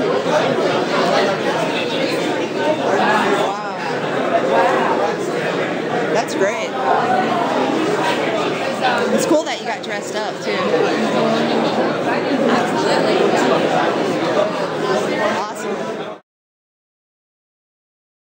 Wow. That's great. It's cool that you got dressed up, too. Absolutely.